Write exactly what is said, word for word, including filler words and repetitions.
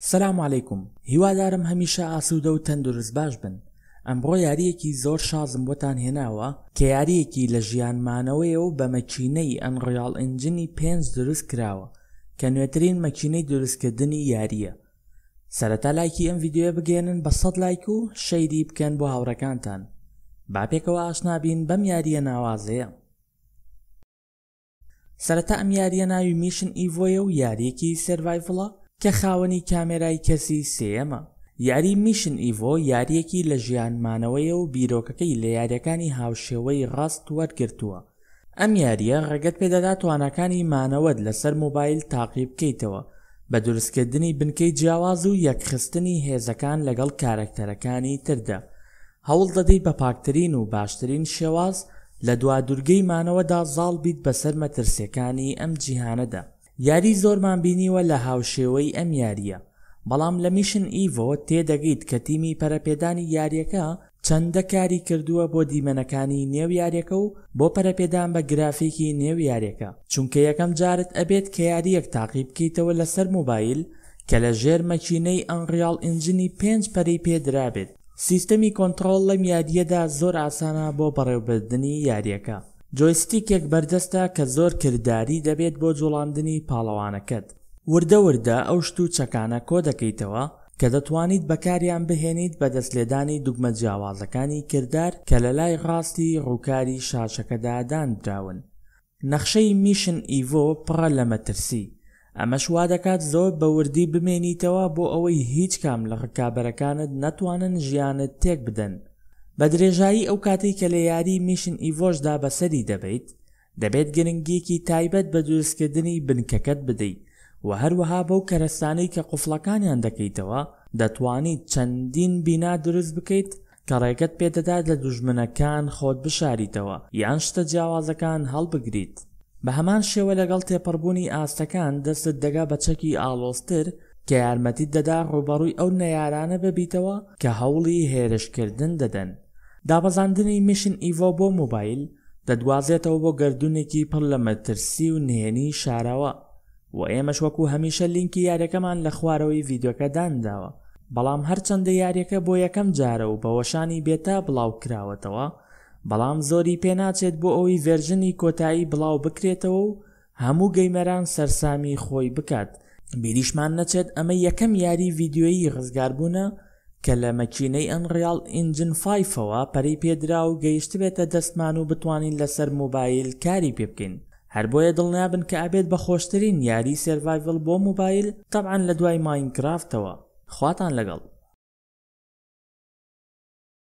سلام علیکم هیوادارم هەمیشە ئاسوودە و تەندروست باش بن. ئەم بڕۆ یاریەکی زۆر شازم بۆتان هێناوە کە یاریەکی لە ژیانمانەوەیە و بە مەچینەی ئەنریال ئینجینی پێنج دروست کراوە کە نوێترین مەچینەی دروستکردنی یاریە. سەرەتا لایکی ئەم ڤیدیۆیە بگێنن بە سەد لایک و شەیری بکەن بۆ هاوڕەکانتان با پێکەوە ئاشنا بین بەم یاریە ناوازەیە. سەرەتا ئەم یاریە ناوی میشن ئیڤۆیە و یاریەکی سەروایڤڵە کە خاوەنی کامێرای کەسی سێمە. یاری میشن ئیڤۆ یاریەکی لە ژیانمانەوەیە و بیرۆکەکەی لە یاریەکانی هاوشێوەی ڕاست وەرگرتووە. ئەم یاریە ڕێگەت پێدەدا توانەکانی مانەوەت لەسەر مۆبایل تاقیب بکەیتەوە بە دروستکردنی بنکەی جیاواز و یەکخستنی هێزەکان لەگەڵ کارکتەرەکانی تردا. هەوڵ دەدەی بە پاکترین و باشترین شێواز لە دوادورگەی مانەوەدا زاڵ بیت بەسەر مەترسیەکانی ئەم جیهانەدا. یاری زۆرمان بینیوە لە هاوشێوەی ئەم یاریە، بەڵام لە میشن ئیڤۆ تێدەگەیت کە تیمی پەرەپێدانی یاریەکە چەندە کاری کردووە بۆ دیمەنەکانی نێو یاریەکە و بۆ پەرەپێدان بە گرافیکی نێو یاریەکە، چونکە یەکەم جارت ئەبێت کە یاریەک تاقیب بکەیتەوە لەسەر مۆبایل کە لە ژێر مەچینەی ئەنریال ئینجینی پێنج پەری پێدرابێت. سیستەمی کۆنتڕۆڵ لەم یاریەدا زۆر ئاسانە بۆ بەڕێوەبردنی یاریەکە. جۆیستیکێک بەردەستە کە زۆر کردداری دەبێت بۆ جوڵاندنی پاڵەوانەکەت. وردە وردە ئەو شتوو چەکانە کۆ دەکەیتەوە کە دەتوانیت بەکاریان بهێنیت بە دەستلێدانی دوگمە جیاوازەکانی کردار کە لە لای ڕاستی ڕووکاری شاشەکەدا دانراون. نەخشەی میشن ئیڤۆ پڕە لە مەترسی، ئەمەش وا دەکات زۆر بە وردی بمێنیتەوە بۆ ئەوەی هیچ کام لە ڕکابەرەکانت نەتوانن ژیانت تێک بدەن. بە درێژایی ئەو کاتەی کە لە یاری میشن ئیڤۆشدا بەسەری دەبیت، دەبێت گرنگیەکی تایبەت بە دروستکردنی بنکەکەت بدەیت و هەروەها بەو کەرەستانەی کە قوفڵەکانیان دەکەیتەوە دەتوانیت چەندین بینا دروست بکەیت کە ڕێگەت پێدەدات لە دوژمنەکان خۆت بشاریتەوە یان شتە جیاوازەکان هەڵبگریت. بە هەمان شێوە لەگەڵ تێپەڕبوونی ئاستەکان دەستت دەگا بە چەکی ئاڵۆزتر کە یارمەتیت دەدا ڕووبەڕووی ئەو نەیارانە ببیتەوە کە هەوڵی هێرشکردن دەدەن. دابەزاندنی میشن ئیڤۆ بۆ مۆبایل دەدوازێتەوە بۆ گردونێکی پڕ لە مەترسی و نهێنی شاراوە و ئێمەش وەکو هەمیشە لینکی یاریەکەمان لە خوارەوەی ڤیدیۆکە دانراوە، بەڵام هەرچەندە یاریەکە بۆ یەکەم جارە و بە وەشانی بێتا بڵاو کراوەتەوە، بەڵام زۆری پێناچێت بۆ ئەوەی ڤێرژنی کۆتایی بڵاو بکرێتەوە و هەموو گەیمەران سەرسامی خۆی بکات. بیریشمان نەچێت ئەمە یەکەم یاری ڤیدیۆیی ڕزگاربوونە کە لە مەچینەی ئەنریال ئینجین فایڤەوە پەری پێدرا و گەیشت بێتە دەستمان و بتوانین لەسەر مۆبایل کاری پێ بکەین. هەر بۆیە دڵنیابن کە ئەبێت بە خۆشترین یاری سەروایڤڵ بۆ مۆبایل تەبعەن لە دوای ماینکرافتەوە. خواتان لەگەڵ.